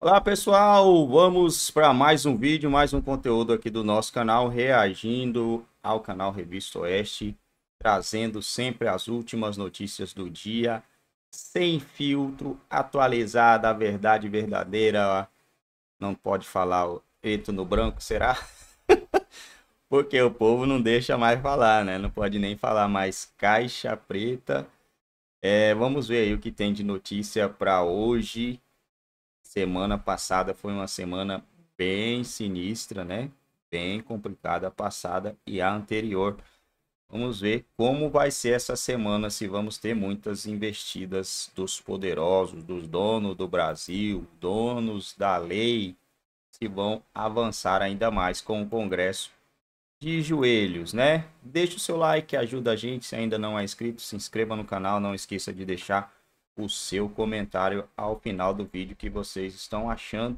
Olá pessoal, vamos para mais um vídeo, mais um conteúdo aqui do nosso canal, reagindo ao canal Revista Oeste, trazendo sempre as últimas notícias do dia, sem filtro, atualizada, a verdade verdadeira. Não pode falar o preto no branco, será? Porque o povo não deixa mais falar, né? Não pode nem falar mais caixa preta. Vamos ver aí o que tem de notícia para hoje. Semana passada foi uma semana bem sinistra, né? Bem complicada a passada e a anterior. Vamos ver como vai ser essa semana, se vamos ter muitas investidas dos poderosos, dos donos do Brasil, donos da lei, se vão avançar ainda mais com o Congresso de joelhos, né? Deixa o seu like, ajuda a gente. Se ainda não é inscrito, se inscreva no canal, não esqueça de deixar o seu comentário ao final do vídeo, que vocês estão achando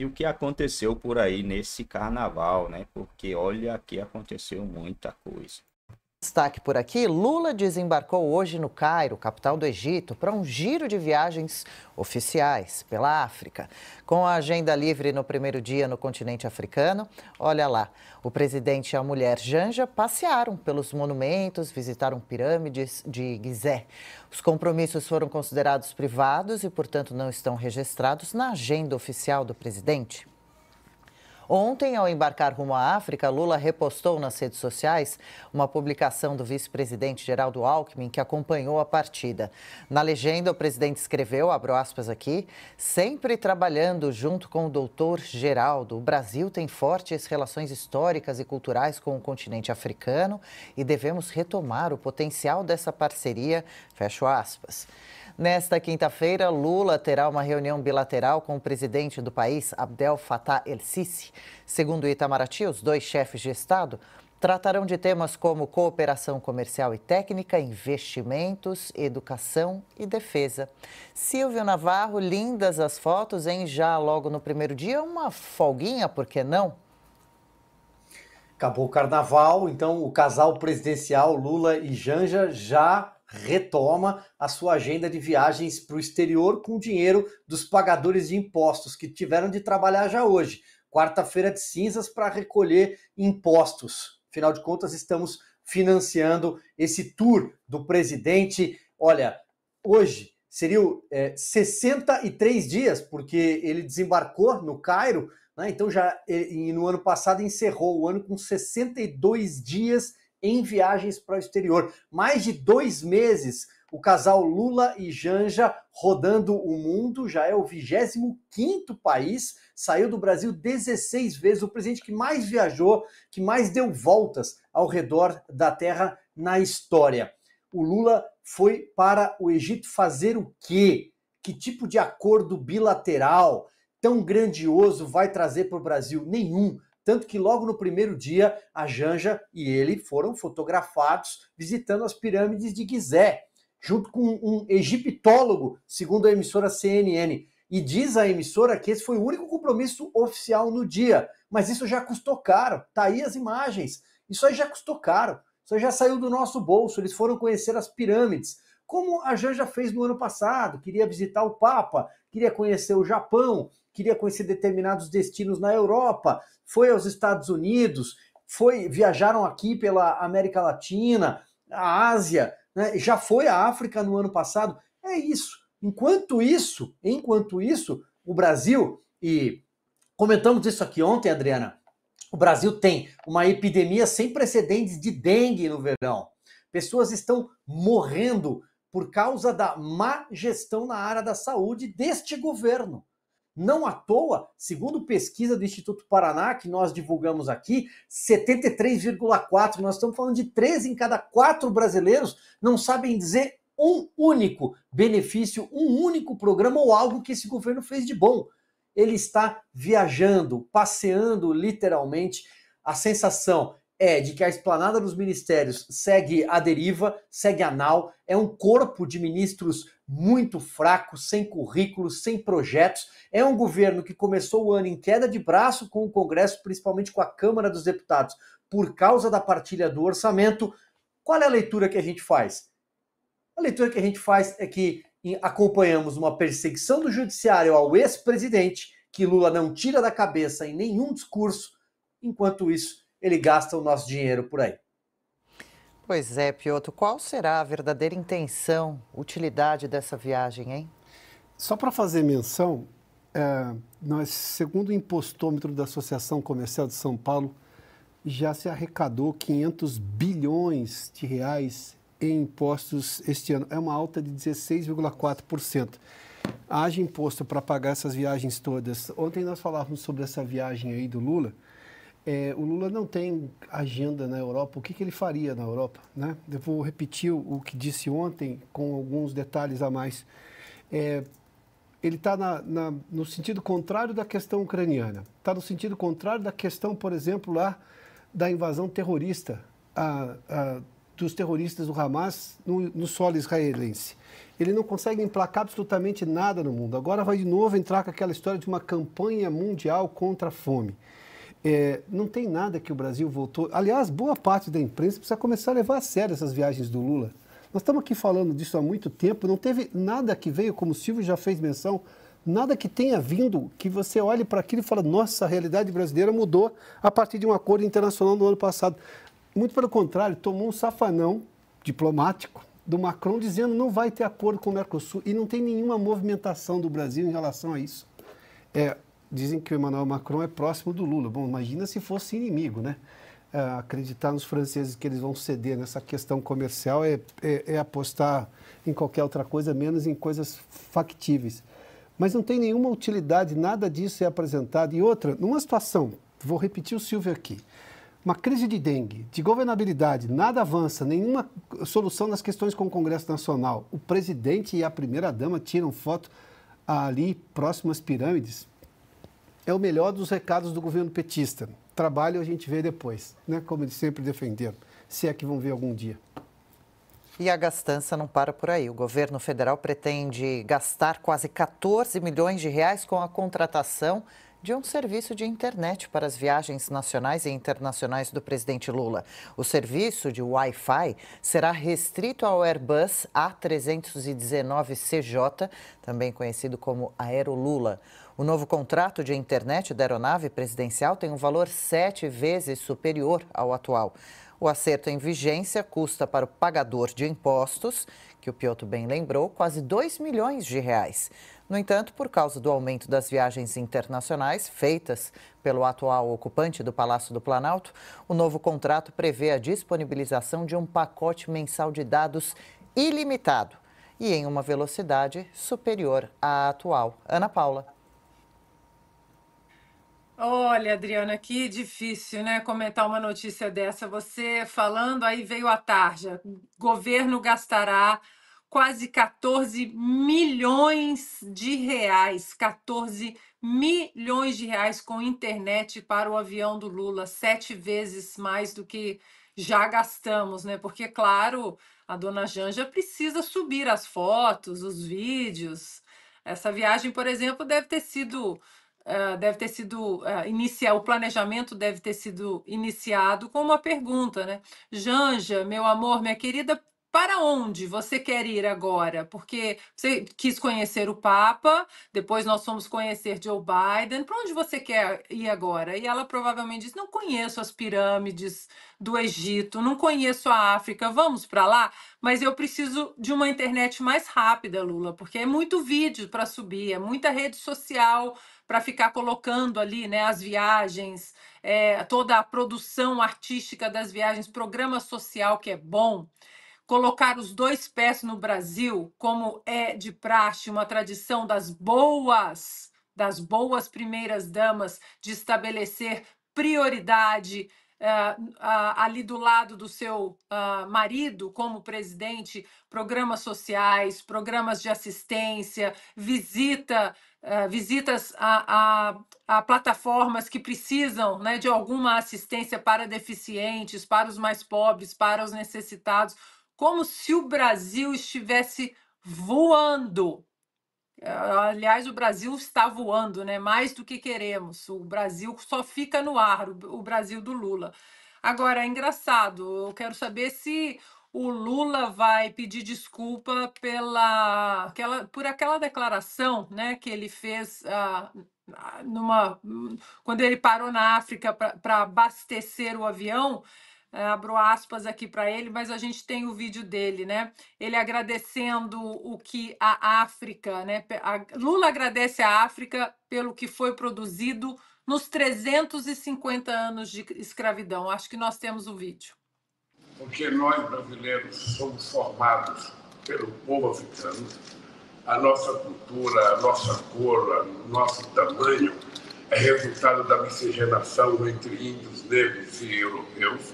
e o que aconteceu por aí nesse carnaval, né? Porque olha, aqui aconteceu muita coisa. Destaque por aqui, Lula desembarcou hoje no Cairo, capital do Egito, para um giro de viagens oficiais pela África. Com a agenda livre no primeiro dia no continente africano, olha lá, o presidente e a mulher Janja passearam pelos monumentos, visitaram pirâmides de Gizé. Os compromissos foram considerados privados e, portanto, não estão registrados na agenda oficial do presidente. Ontem, ao embarcar rumo à África, Lula repostou nas redes sociais uma publicação do vice-presidente Geraldo Alckmin, que acompanhou a partida. Na legenda, o presidente escreveu, abro aspas aqui, sempre trabalhando junto com o doutor Geraldo, o Brasil tem fortes relações históricas e culturais com o continente africano e devemos retomar o potencial dessa parceria, fecho aspas. Nesta quinta-feira, Lula terá uma reunião bilateral com o presidente do país, Abdel Fattah el-Sisi. Segundo Itamaraty, os dois chefes de Estado tratarão de temas como cooperação comercial e técnica, investimentos, educação e defesa. Sílvio Navarro, lindas as fotos, hein? Já logo no primeiro dia, uma folguinha, por que não? Acabou o carnaval, então o casal presidencial Lula e Janja já retoma a sua agenda de viagens para o exterior com o dinheiro dos pagadores de impostos que tiveram de trabalhar já hoje, quarta-feira de cinzas, para recolher impostos. Afinal de contas, estamos financiando esse tour do presidente. Olha, hoje seriam 63 dias, porque ele desembarcou no Cairo, né? Então já no ano passado encerrou o ano com 62 dias em viagens para o exterior. Mais de 2 meses, o casal Lula e Janja rodando o mundo, já é o 25º país, saiu do Brasil 16 vezes, o presidente que mais viajou, que mais deu voltas ao redor da terra na história. O Lula foi para o Egito fazer o quê? Que tipo de acordo bilateral tão grandioso vai trazer para o Brasil? Nenhum. Tanto que logo no primeiro dia, a Janja e ele foram fotografados visitando as pirâmides de Gizé, junto com um egiptólogo, segundo a emissora CNN. E diz a emissora que esse foi o único compromisso oficial no dia. Mas isso já custou caro. Tá aí as imagens. Isso aí já custou caro. Isso aí já saiu do nosso bolso. Eles foram conhecer as pirâmides, como a Janja fez no ano passado. Queria visitar o Papa, queria conhecer o Japão, queria conhecer determinados destinos na Europa, foi aos Estados Unidos, viajaram aqui pela América Latina, a Ásia, né? Já foi à África no ano passado. É isso. Enquanto isso, o Brasil, e comentamos isso aqui ontem, Adriana, o Brasil tem uma epidemia sem precedentes de dengue no verão. Pessoas estão morrendo por causa da má gestão na área da saúde deste governo. Não à toa, segundo pesquisa do Instituto Paraná, que nós divulgamos aqui, 73,4%, nós estamos falando de 3 em cada 4 brasileiros, não sabem dizer um único benefício, um único programa ou algo que esse governo fez de bom. Ele está viajando, passeando literalmente. A sensação é de que a esplanada dos ministérios segue à deriva, segue a nau, é um corpo de ministros muito fraco, sem currículo, sem projetos. É um governo que começou o ano em queda de braço com o Congresso, principalmente com a Câmara dos Deputados, por causa da partilha do orçamento. Qual é a leitura que a gente faz? A leitura que a gente faz é que acompanhamos uma perseguição do judiciário ao ex-presidente que Lula não tira da cabeça em nenhum discurso, enquanto isso ele gasta o nosso dinheiro por aí. Pois é, Piotr, qual será a verdadeira intenção, utilidade dessa viagem, hein? Só para fazer menção, nós, segundo o impostômetro da Associação Comercial de São Paulo, já se arrecadou 500 bilhões de reais em impostos este ano. É uma alta de 16,4%. Haja imposto para pagar essas viagens todas. Ontem nós falávamos sobre essa viagem aí do Lula. O Lula não tem agenda na Europa. O que, que ele faria na Europa, né? Eu vou repetir o que disse ontem com alguns detalhes a mais. Ele está no sentido contrário da questão ucraniana. Está no sentido contrário da questão, por exemplo, lá da invasão terrorista dos terroristas do Hamas no solo israelense. Ele não consegue emplacar absolutamente nada no mundo. Agora vai de novo entrar com aquela história de uma campanha mundial contra a fome. Não tem nada que o Brasil voltou... Aliás, boa parte da imprensa precisa começar a levar a sério essas viagens do Lula. Nós estamos aqui falando disso há muito tempo, não teve nada que veio, como o Silvio já fez menção, nada que tenha vindo, que você olhe para aquilo e fala, nossa, a realidade brasileira mudou a partir de um acordo internacional no ano passado. Muito pelo contrário, tomou um safanão diplomático do Macron dizendo não vai ter acordo com o Mercosul e não tem nenhuma movimentação do Brasil em relação a isso. Dizem que o Emmanuel Macron é próximo do Lula. Bom, imagina se fosse inimigo, né? Acreditar nos franceses que eles vão ceder nessa questão comercial é apostar em qualquer outra coisa, menos em coisas factíveis. Mas não tem nenhuma utilidade, nada disso é apresentado. E outra, numa situação, vou repetir o Silvio aqui, uma crise de dengue, de governabilidade, nada avança, nenhuma solução nas questões com o Congresso Nacional. O presidente e a primeira-dama tiram foto ali próximo às pirâmides. É o melhor dos recados do governo petista. Trabalho a gente vê depois, né? Como eles sempre defenderam, se é que vão ver algum dia. E a gastança não para por aí. O governo federal pretende gastar quase 14 milhões de reais com a contratação de um serviço de internet para as viagens nacionais e internacionais do presidente Lula. O serviço de Wi-Fi será restrito ao Airbus A319CJ, também conhecido como Aerolula. O novo contrato de internet da aeronave presidencial tem um valor 7 vezes superior ao atual. O acerto em vigência custa para o pagador de impostos, que o Piotr bem lembrou, quase 2 milhões de reais. No entanto, por causa do aumento das viagens internacionais feitas pelo atual ocupante do Palácio do Planalto, o novo contrato prevê a disponibilização de um pacote mensal de dados ilimitado e em uma velocidade superior à atual. Ana Paula. Olha, Adriana, que difícil, né, comentar uma notícia dessa. Você falando, aí veio a tarja. Governo gastará quase 14 milhões de reais, 14 milhões de reais com internet para o avião do Lula, 7 vezes mais do que já gastamos, né? Porque, claro, a dona Janja precisa subir as fotos, os vídeos. Essa viagem, por exemplo, o planejamento deve ter sido iniciado com uma pergunta, né? Janja, meu amor, minha querida, para onde você quer ir agora? Porque você quis conhecer o Papa, depois nós fomos conhecer Joe Biden, para onde você quer ir agora? E ela provavelmente disse, não conheço as pirâmides do Egito, não conheço a África, vamos para lá? Mas eu preciso de uma internet mais rápida, Lula, porque é muito vídeo para subir, é muita rede social para ficar colocando ali, né, as viagens, toda a produção artística das viagens, programa social que é bom. Colocar os 2 pés no Brasil, como é de praxe, uma tradição das boas primeiras damas, de estabelecer prioridade ali do lado do seu marido como presidente, programas sociais, programas de assistência, visitas a plataformas que precisam, né, de alguma assistência para deficientes, para os mais pobres, para os necessitados, como se o Brasil estivesse voando. Aliás, o Brasil está voando, né? Mais do que queremos. O Brasil só fica no ar, o Brasil do Lula. Agora, é engraçado, eu quero saber se o Lula vai pedir desculpa por aquela declaração, né, que ele fez quando ele parou na África para abastecer o avião, abro aspas aqui para ele, mas a gente tem o vídeo dele, né? Ele agradecendo o que a África, né? Lula agradece a África pelo que foi produzido nos 350 anos de escravidão. Acho que nós temos o vídeo. Porque nós brasileiros somos formados pelo povo africano, a nossa cultura, a nossa cor, o nosso tamanho é resultado da miscigenação entre índios, negros e europeus.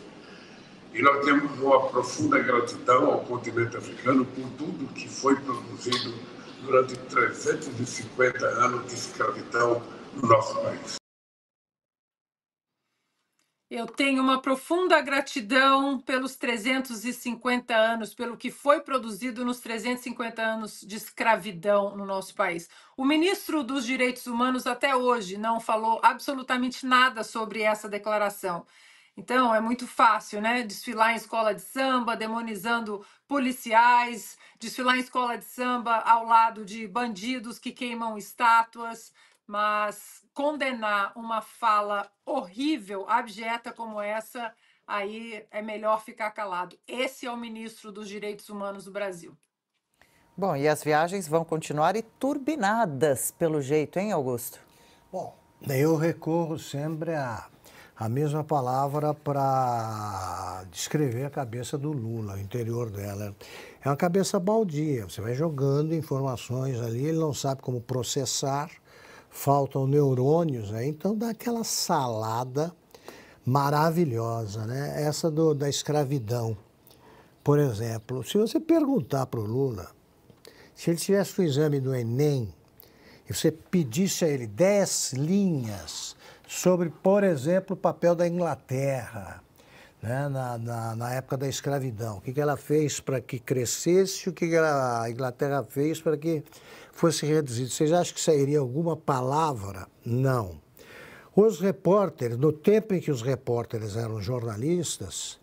E nós temos uma profunda gratidão ao continente africano por tudo que foi produzido durante 350 anos de escravidão no nosso país. Eu tenho uma profunda gratidão pelos 350 anos, pelo que foi produzido nos 350 anos de escravidão no nosso país. O ministro dos Direitos Humanos até hoje não falou absolutamente nada sobre essa declaração. Então, é muito fácil, né? Desfilar em escola de samba, demonizando policiais, desfilar em escola de samba ao lado de bandidos que queimam estátuas, mas condenar uma fala horrível, abjeta como essa, aí é melhor ficar calado. Esse é o ministro dos Direitos Humanos do Brasil. Bom, e as viagens vão continuar e turbinadas, pelo jeito, hein, Augusto? Bom, eu recorro sempre a mesma palavra para descrever a cabeça do Lula, o interior dela. É uma cabeça baldia, você vai jogando informações ali, ele não sabe como processar, faltam neurônios, né? Então dá aquela salada maravilhosa, né? Essa da escravidão, por exemplo. Se você perguntar para o Lula, se ele tivesse o exame do Enem e você pedisse a ele 10 linhas sobre, por exemplo, o papel da Inglaterra, né? na época da escravidão, o que ela fez para que crescesse, o que a Inglaterra fez para que fosse reduzido. Vocês acham que sairia alguma palavra? Não. Os repórteres, no tempo em que os repórteres eram jornalistas,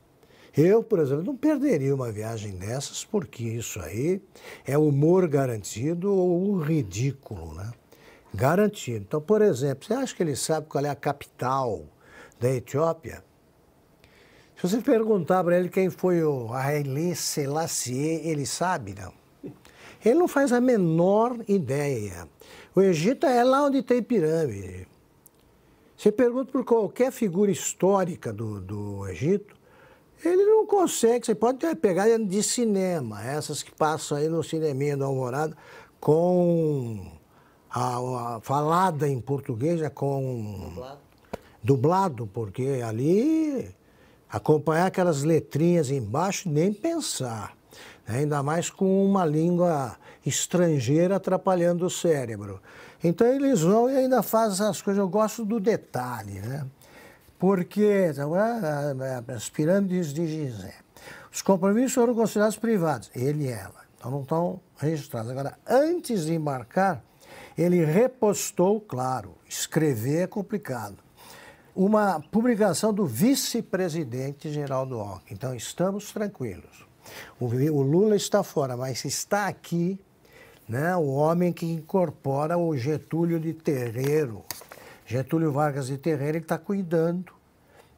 eu, por exemplo, não perderia uma viagem dessas, porque isso aí é humor garantido ou ridículo, né? Garantido. Então, por exemplo, você acha que ele sabe qual é a capital da Etiópia? Se você perguntar para ele quem foi o Haile Selassie, ele sabe, não? Ele não faz a menor ideia. O Egito é lá onde tem pirâmide. Você pergunta por qualquer figura histórica do Egito, ele não consegue. Você pode pegar de cinema, essas que passam aí no cineminha do Alvorada, com a falada em português, é com... Dublado, porque ali, acompanhar aquelas letrinhas embaixo, nem pensar. Ainda mais com uma língua estrangeira atrapalhando o cérebro. Então, eles vão e ainda fazem as coisas. Eu gosto do detalhe, né? Porque as pirâmides de Gizé, os compromissos foram considerados privados, ele e ela. Então, não estão registrados. Agora, antes de embarcar, ele repostou, claro, escrever é complicado, uma publicação do vice-presidente Geraldo Alckmin. Então, estamos tranquilos. O Lula está fora, mas está aqui, né, o homem que incorpora o Getúlio de Terreiro. Getúlio Vargas de Terreiro, ele está cuidando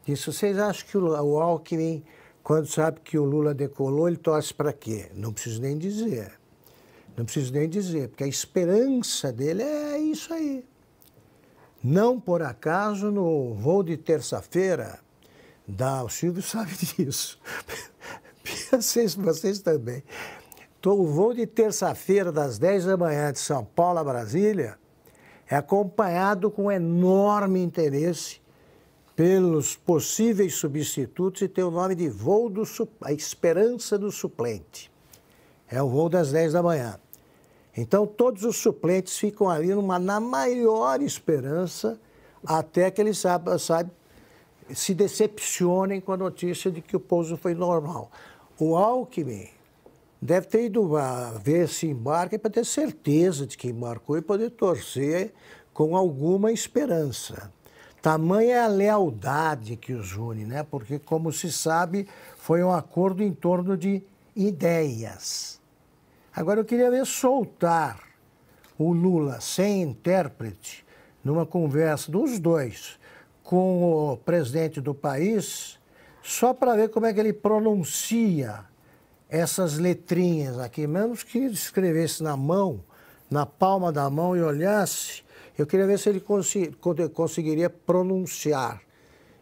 disso. Vocês acham que o Alckmin, quando sabe que o Lula decolou, ele torce para quê? Não preciso nem dizer. Não preciso nem dizer, porque a esperança dele é isso aí. Não por acaso, no voo de terça-feira, o Sílvio sabe disso. Vocês também. O voo de terça-feira, das 10 da manhã, de São Paulo a Brasília, é acompanhado com enorme interesse pelos possíveis substitutos e tem o nome de voo a esperança do suplente. É o voo das 10 da manhã. Então, todos os suplentes ficam ali na maior esperança até que eles se decepcionem com a notícia de que o pouso foi normal. O Alckmin deve ter ido ver esse embarque para ter certeza de que embarcou e poder torcer com alguma esperança. Tamanha é a lealdade que os une, né? Porque, como se sabe, foi um acordo em torno de ideias. Agora, eu queria ver soltar o Lula sem intérprete numa conversa dos dois com o presidente do país, só para ver como é que ele pronuncia essas letrinhas aqui. Mesmo que ele escrevesse na mão, na palma da mão e olhasse, eu queria ver se ele conseguiria pronunciar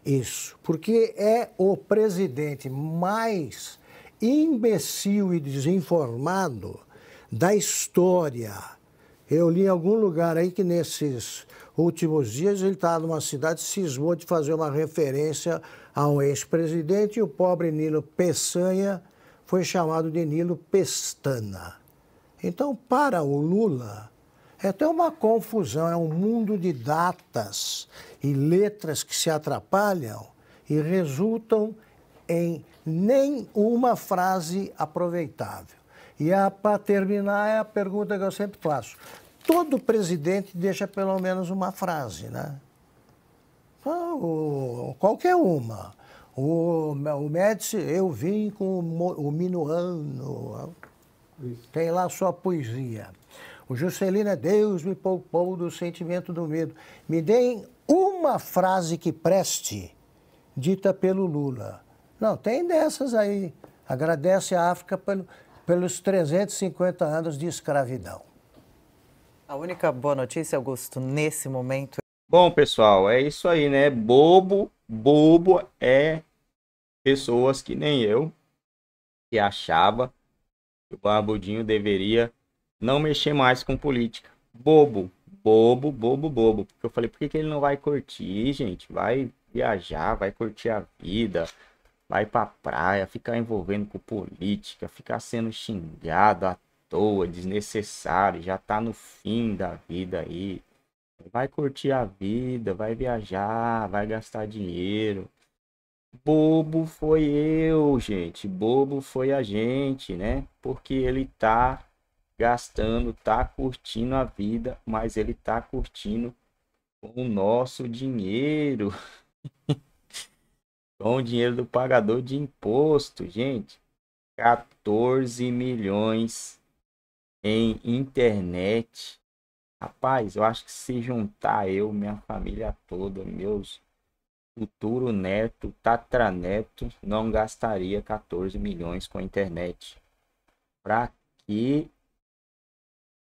isso. Porque é o presidente mais imbecil e desinformado da história. Eu li em algum lugar aí que nesses últimos dias ele estava numa cidade, cismou de fazer uma referência a um ex-presidente e o pobre Nilo Peçanha foi chamado de Nilo Pestana. Então, para o Lula, é até uma confusão, é um mundo de datas e letras que se atrapalham e resultam em nem uma frase aproveitável. E para terminar, é a pergunta que eu sempre faço. Todo presidente deixa pelo menos uma frase, né? Qualquer uma. O Médici, eu vim com o Minuano, tem lá sua poesia. O Juscelino é Deus me poupou do sentimento do medo. Me deem uma frase que preste, dita pelo Lula. Não, tem dessas aí. Agradece a África pelos 350 anos de escravidão. A única boa notícia, Augusto, nesse momento... Bom, pessoal, é isso aí, né? Bobo é pessoas que nem eu, que achava que o barbudinho deveria não mexer mais com política. Bobo. Eu falei, por que ele não vai curtir, gente? Vai viajar, vai curtir a vida... Vai pra praia, ficar envolvendo com política, ficar sendo xingado à toa, desnecessário, já tá no fim da vida aí. Vai curtir a vida, vai viajar, vai gastar dinheiro. Bobo foi eu, gente, bobo foi a gente, né? Porque ele tá gastando, tá curtindo a vida, mas ele tá curtindo o nosso dinheiro. Com o dinheiro do pagador de imposto, gente. 14 milhões em internet. Rapaz, eu acho que se juntar eu, minha família toda, meus futuro neto, tatraneto, não gastaria 14 milhões com a internet. Pra que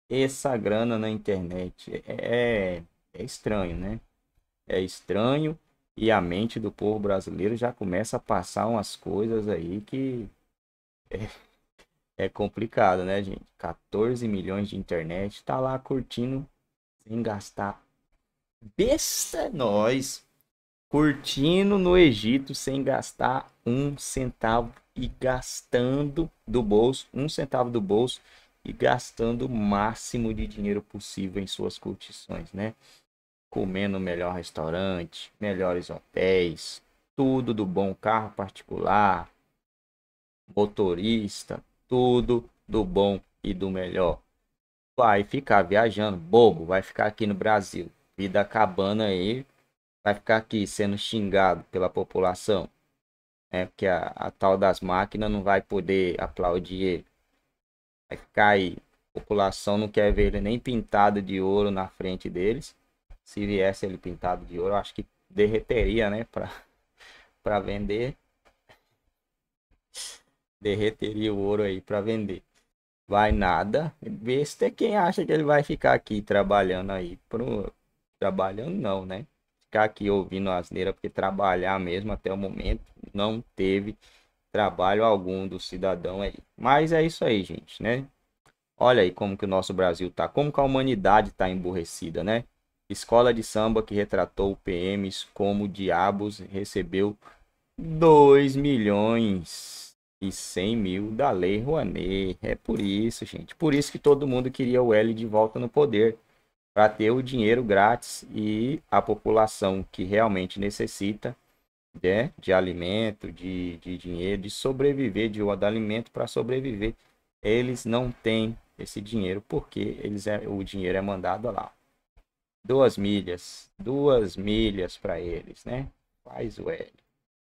essa grana na internet? É estranho, né? É estranho. E a mente do povo brasileiro já começa a passar umas coisas aí que é complicado, né, gente? 14 milhões de internet, tá lá curtindo sem gastar. Besta nós! Curtindo no Egito sem gastar um centavo e gastando do bolso, um centavo do bolso e gastando o máximo de dinheiro possível em suas curtições, né? Comendo melhor restaurante, melhores hotéis, tudo do bom, carro particular, motorista, tudo do bom e do melhor. Vai ficar viajando, bobo, vai ficar aqui no Brasil, vida acabando aí, vai ficar aqui sendo xingado pela população, né? Porque a tal das máquinas não vai poder aplaudir ele, vai ficar aí, a população não quer ver ele nem pintado de ouro na frente deles. Se viesse ele pintado de ouro, eu acho que derreteria, né? Para vender. Derreteria o ouro aí para vender. Vai nada. Besta é quem acha que ele vai ficar aqui trabalhando aí. Trabalhando não, né? Ficar aqui ouvindo asneira, porque trabalhar mesmo até o momento não teve trabalho algum do cidadão aí. Mas é isso aí, gente, né? Olha aí como que o nosso Brasil tá. Como que a humanidade tá emburrecida, né? Escola de samba que retratou PMs como diabos recebeu 2 milhões e 100 mil da Lei Rouanet. É por isso, gente. Por isso que todo mundo queria o L de volta no poder. Para ter o dinheiro grátis e a população que realmente necessita, né, de alimento, de dinheiro, de sobreviver, de alimento para sobreviver. Eles não têm esse dinheiro porque o dinheiro é mandado lá. 2 milhas para eles, né? Faz o L.